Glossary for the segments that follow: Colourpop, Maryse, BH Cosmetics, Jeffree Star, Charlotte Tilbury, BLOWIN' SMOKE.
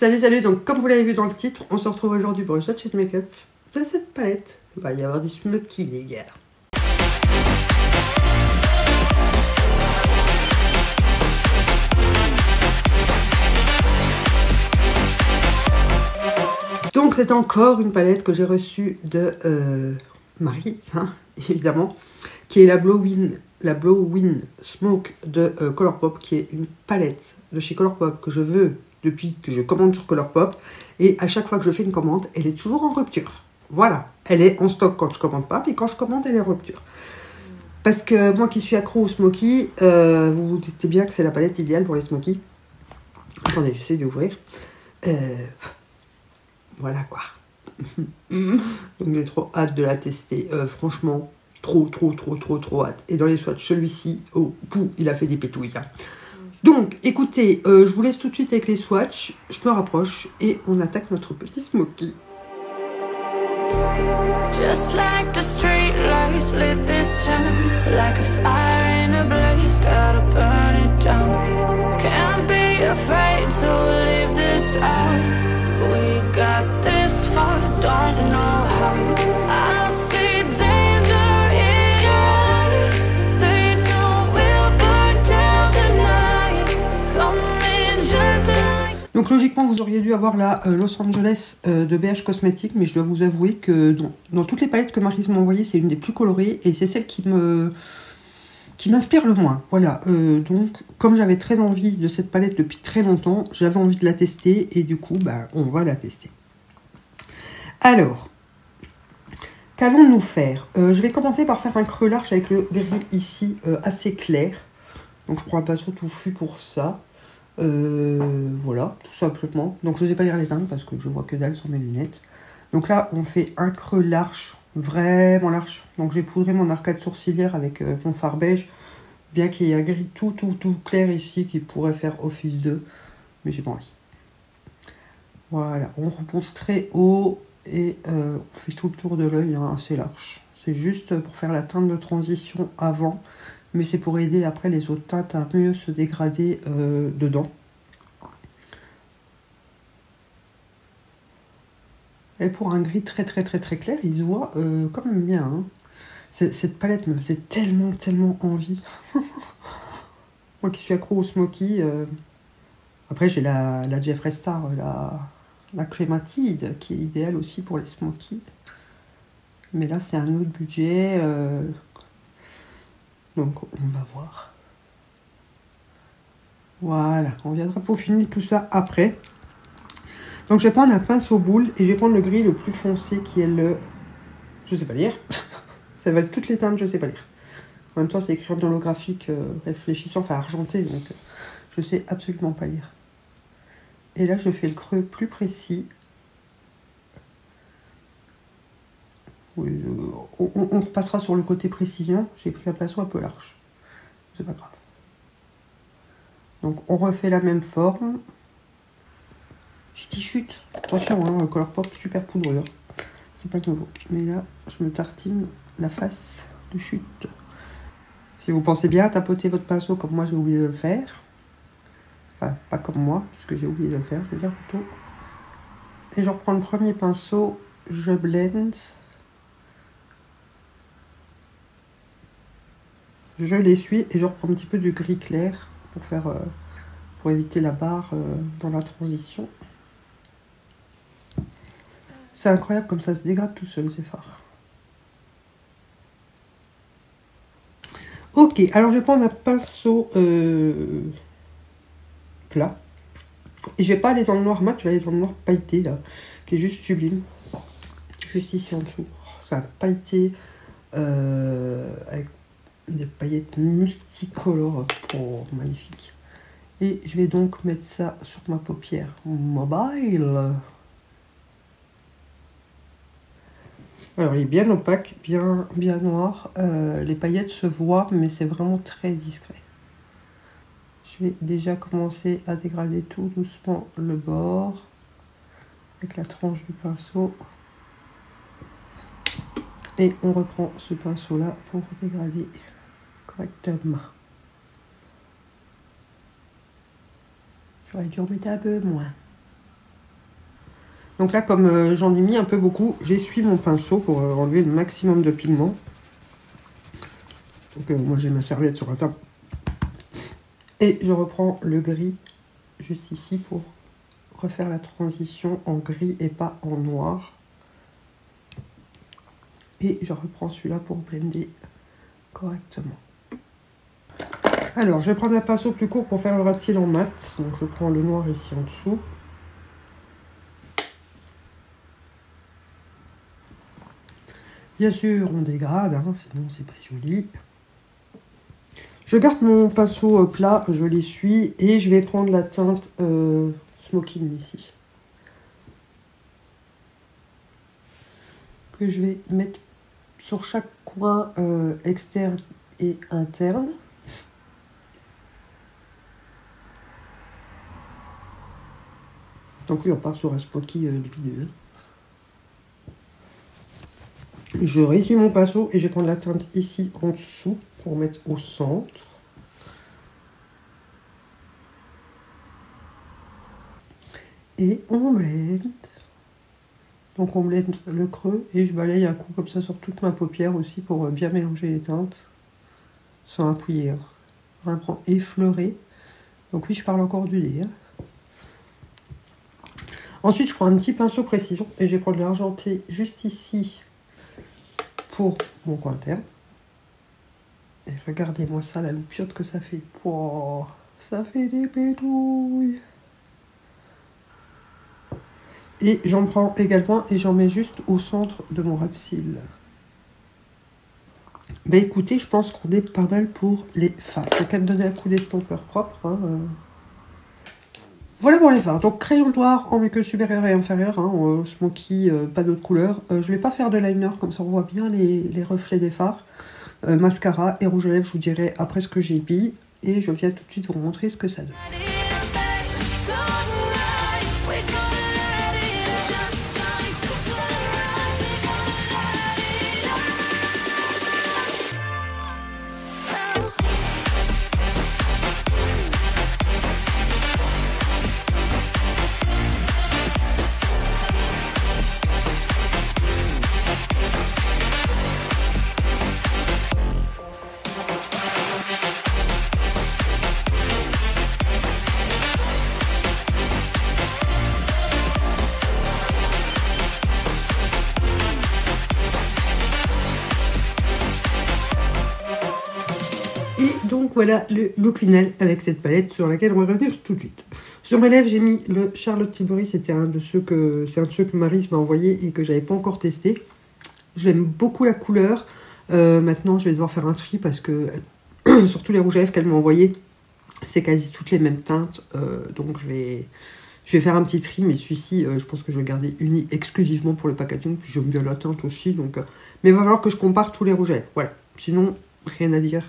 Salut, salut, donc comme vous l'avez vu dans le titre, on se retrouve aujourd'hui pour le swatch de make-up de cette palette. Il va y avoir du smoky, les gars. Donc c'est encore une palette que j'ai reçue de Maryse, hein, évidemment, qui est la Blowin' Smoke de Colourpop, qui est une palette de chez Colourpop que je veux depuis que je commande sur Colourpop. Et à chaque fois que je fais une commande, elle est toujours en rupture. Voilà, elle est en stock quand je commande pas, mais quand je commande, elle est en rupture. Parce que moi qui suis accro au smoky, vous vous dites bien que c'est la palette idéale pour les smoky. Attendez, j'essaie d'ouvrir. Voilà quoi. Donc j'ai trop hâte de la tester. Franchement, trop hâte. Et dans les swatchs, celui-ci, oh, pouh, il a fait des pétouilles. Hein. Donc, écoutez, je vous laisse tout de suite avec les swatchs. Je me rapproche et on attaque notre petit smoky. Just like the street lights lit this town, like a fire in a blaze, gotta burn it down. Can't be afraid to leave this out. We got this far, don't know how. I see danger in us. They know we'll burn down the night. Come in just like. Donc logiquement vous auriez dû avoir la Los Angeles de BH Cosmetics, mais je dois vous avouer que dans toutes les palettes que Maryse m'a envoyées, c'est une des plus colorées et c'est celle qui m'inspire le moins. Voilà, donc comme j'avais très envie de cette palette depuis très longtemps, j'avais envie de la tester et du coup, bah, on va la tester. Alors, qu'allons-nous faire? Je vais commencer par faire un creux large avec le gris ici, assez clair. Donc je prends un pinceau touffu pour ça. Voilà, tout simplement. Donc je ne sais pas lire les teintes parce que je vois que dalle sur mes lunettes. Donc là, on fait un creux large. Vraiment large. Donc j'ai poudré mon arcade sourcilière avec mon fard beige, bien qu'il y ait un gris tout clair ici qui pourrait faire office de, mais j'ai pas envie. Voilà, on remonte très haut et on fait tout le tour de l'œil, hein, assez large. C'est juste pour faire la teinte de transition avant, mais c'est pour aider après les autres teintes à mieux se dégrader dedans. Et pour un gris très clair, il se voit quand même bien. Hein. Cette palette me faisait tellement envie. Moi qui suis accro au smoky. Après, j'ai la Jeffree Star, la clématide, qui est idéale aussi pour les smoky. Mais là, c'est un autre budget. Donc, on va voir. Voilà, on viendra peaufiner tout ça après. Donc je vais prendre la pince aux boules et je vais prendre le gris le plus foncé qui est le... Je sais pas lire. Ça va être toutes les teintes, je sais pas lire. En même temps, c'est écrit dans l'holographique réfléchissant, enfin argenté, donc je sais absolument pas lire. Et là, je fais le creux plus précis. Oui, on repassera sur le côté précision. J'ai pris un pinceau un peu large. C'est pas grave. Donc on refait la même forme. Petite chute, attention, hein, Colourpop super poudreux, c'est pas nouveau. Mais là, je me tartine la face de chute. Si vous pensez bien à tapoter votre pinceau comme moi, j'ai oublié de le faire. Enfin, pas comme moi, parce que j'ai oublié de le faire, je veux dire plutôt. Et je reprends le premier pinceau, je blend. Je l'essuie et je reprends un petit peu du gris clair pour faire, pour éviter la barre dans la transition. C'est incroyable comme ça se dégrade tout seul, ces fards. Ok, alors je vais prendre un pinceau plat. Et je vais pas aller dans le noir mat, je vais aller dans le noir pailleté, là, qui est juste sublime. Juste ici en dessous. C'est un pailleté avec des paillettes multicolores. Oh, magnifique. Et je vais donc mettre ça sur ma paupière mobile. Alors, il est bien opaque, bien noir. Les paillettes se voient, mais c'est vraiment très discret. Je vais déjà commencer à dégrader tout doucement le bord avec la tranche du pinceau. Et on reprend ce pinceau-là pour dégrader correctement. J'aurais dû en mettre un peu moins. Donc là, comme j'en ai mis un peu beaucoup, j'essuie mon pinceau pour enlever le maximum de pigments. Donc moi, j'ai ma serviette sur la table. Et je reprends le gris juste ici pour refaire la transition en gris et pas en noir. Et je reprends celui-là pour blender correctement. Alors, je vais prendre un pinceau plus court pour faire le ras-de-ciel en mat. Donc, je prends le noir ici en dessous. Bien sûr, on dégrade, hein, sinon c'est pas joli. Je garde mon pinceau plat, je l'essuie et je vais prendre la teinte smoking ici. Que je vais mettre sur chaque coin externe et interne. Donc lui, on part sur un spoky lumineux. Je réessuie mon pinceau et je vais prendre la teinte ici en dessous pour mettre au centre. Et on blende. Donc on blende le creux et je balaye un coup comme ça sur toute ma paupière aussi pour bien mélanger les teintes sans appuyer. On prend effleurer. Donc oui, je parle encore du dé. Ensuite, je prends un petit pinceau précision et je vais prendre l'argenté juste ici pour mon coin interne. Et regardez-moi ça, la loupiote que ça fait. Oh, ça fait des pétouilles. Et j'en prends également et j'en mets juste au centre de mon ras de cils. Ben écoutez, je pense qu'on est pas mal pour les fards. Je vais quand même donner un coup d'estompeur propre. Hein. Voilà pour les fards. Donc crayon noir en muqueuse supérieure et inférieure. Hein, smoky, pas d'autres couleurs. Je vais pas faire de liner, comme ça on voit bien les reflets des fards. Mascara et rouge à lèvres, je vous dirai après ce que j'ai mis. Et je viens tout de suite vous montrer ce que ça donne. Voilà le look final avec cette palette sur laquelle on va revenir tout de suite. Sur mes lèvres, j'ai mis le Charlotte Tilbury. C'était un de ceux que Maryse m'a envoyé et que j'avais pas encore testé. J'aime beaucoup la couleur. Maintenant, je vais devoir faire un tri parce que surtout les rouges à lèvres qu'elle m'a envoyé, c'est quasi toutes les mêmes teintes. Donc je vais faire un petit tri, mais celui-ci, je pense que je vais le garder uni exclusivement pour le packaging. Puis j'aime bien la teinte aussi. Donc, mais il va falloir que je compare tous les rouges à lèvres. Voilà. Sinon, rien à dire.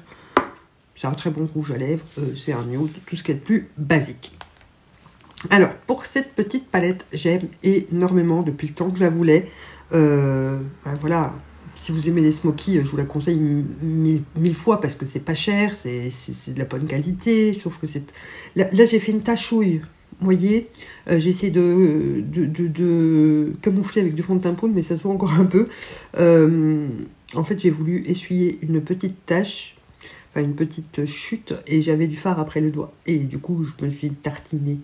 C'est un très bon rouge à lèvres, c'est un nude, tout ce qui est plus basique. Alors, pour cette petite palette, j'aime énormément depuis le temps que je la voulais. Ben voilà, si vous aimez les smoky, je vous la conseille mille fois parce que c'est pas cher, c'est de la bonne qualité, sauf que c'est... Là j'ai fait une tachouille, vous voyez, j'ai essayé de camoufler avec du fond de teint poudre, mais ça se voit encore un peu. En fait, j'ai voulu essuyer une petite tache, enfin une petite chute, et j'avais du fard après le doigt. Et du coup, je me suis tartinée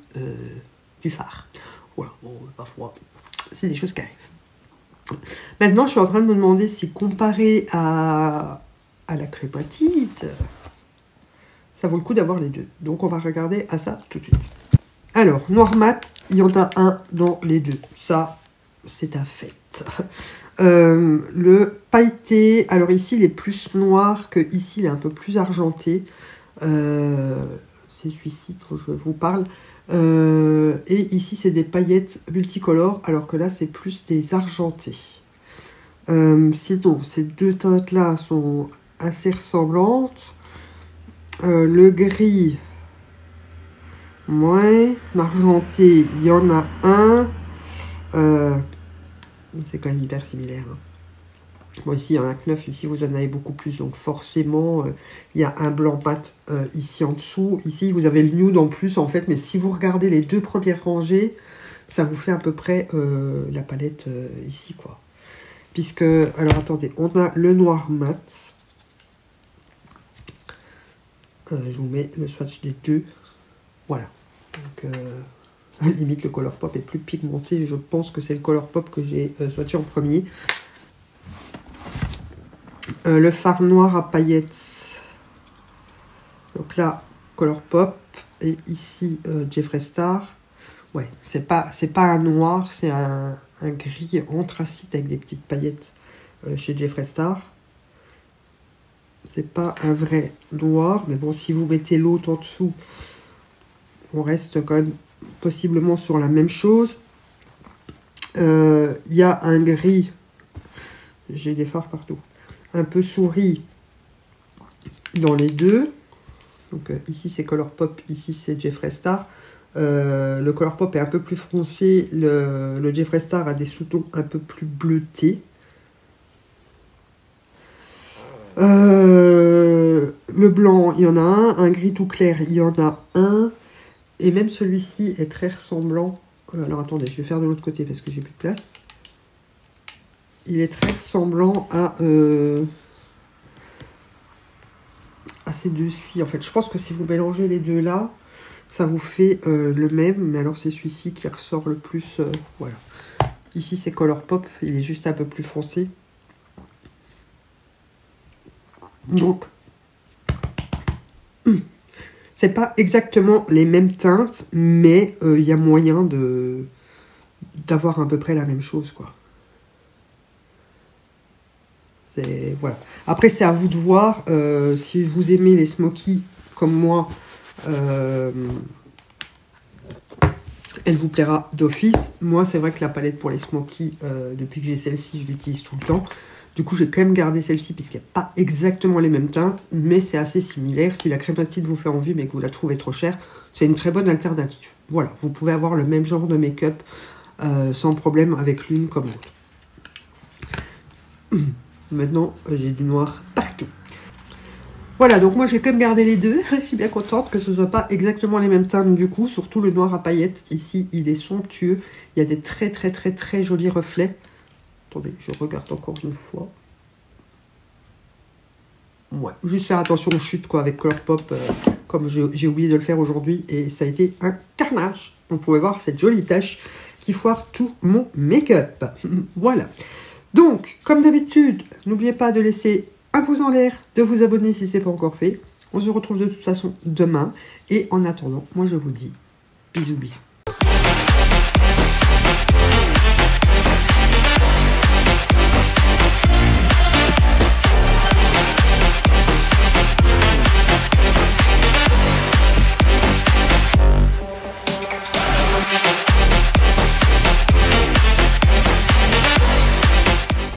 du fard. Voilà, bon, parfois, c'est des choses qui arrivent. Maintenant, je suis en train de me demander si comparé à la crépatite, ça vaut le coup d'avoir les deux. Donc, on va regarder à ça tout de suite. Alors, noir mat, il y en a un dans les deux. Ça, c'est un fait. Le pailleté, alors ici il est plus noir que ici, il est un peu plus argenté, c'est celui-ci dont je vous parle, et ici c'est des paillettes multicolores alors que là c'est plus des argentés. Sinon ces deux teintes là sont assez ressemblantes, le gris moins, l'argenté il y en a un, c'est quand même hyper similaire. Bon, ici, il y en a que 9. Ici, vous en avez beaucoup plus. Donc, forcément, il y a un blanc mat ici en dessous. Ici, vous avez le nude en plus, en fait. Mais si vous regardez les deux premières rangées, ça vous fait à peu près la palette ici, quoi. Puisque, alors attendez, on a le noir mat. Je vous mets le swatch des deux. Voilà. Donc, limite, le Colourpop est plus pigmenté. Je pense que c'est le Colourpop que j'ai swatché en premier. Le fard noir à paillettes. Donc là, Colourpop. Et ici, Jeffree Star. Ouais, c'est pas un noir, c'est un gris anthracite avec des petites paillettes chez Jeffree Star. C'est pas un vrai noir, mais bon, si vous mettez l'autre en dessous, on reste quand même possiblement sur la même chose. Il y a un gris, j'ai des fards partout, un peu souris dans les deux. Donc ici c'est Colourpop, ici c'est Jeffree Star. Le Colourpop est un peu plus foncé, le Jeffree Star a des sous-tons un peu plus bleutés. Le blanc, il y en a un gris tout clair, il y en a un, et même celui-ci est très ressemblant. Alors attendez, je vais faire de l'autre côté parce que j'ai plus de place. Il est très ressemblant à ces deux-ci, en fait. Je pense que si vous mélangez les deux là, ça vous fait le même, mais alors c'est celui-ci qui ressort le plus. Voilà. Ici c'est Colourpop, il est juste un peu plus foncé. Donc, c'est pas exactement les mêmes teintes, mais il y a moyen d'avoir à peu près la même chose, quoi. Voilà. Après, c'est à vous de voir. Si vous aimez les smokies comme moi, elle vous plaira d'office. Moi, c'est vrai que la palette pour les smokies, depuis que j'ai celle-ci, je l'utilise tout le temps. Du coup, j'ai quand même gardé celle-ci puisqu'elle n'a pas exactement les mêmes teintes, mais c'est assez similaire. Si la crématite vous fait envie mais que vous la trouvez trop chère, c'est une très bonne alternative. Voilà, vous pouvez avoir le même genre de make-up sans problème avec l'une comme l'autre. Maintenant, j'ai du noir partout. Voilà, donc moi, j'ai quand même gardé les deux. Je suis bien contente que ce ne soit pas exactement les mêmes teintes du coup, surtout le noir à paillettes. Ici, il est somptueux. Il y a des très, très, très, très jolis reflets. Attendez, je regarde encore une fois. Ouais, juste faire attention aux chutes, quoi, avec Colourpop, comme j'ai oublié de le faire aujourd'hui, et ça a été un carnage. Vous pouvez voir cette jolie tache qui foire tout mon make-up. Voilà. Donc, comme d'habitude, n'oubliez pas de laisser un pouce en l'air, de vous abonner si ce n'est pas encore fait. On se retrouve de toute façon demain. Et en attendant, moi je vous dis bisous, bisous.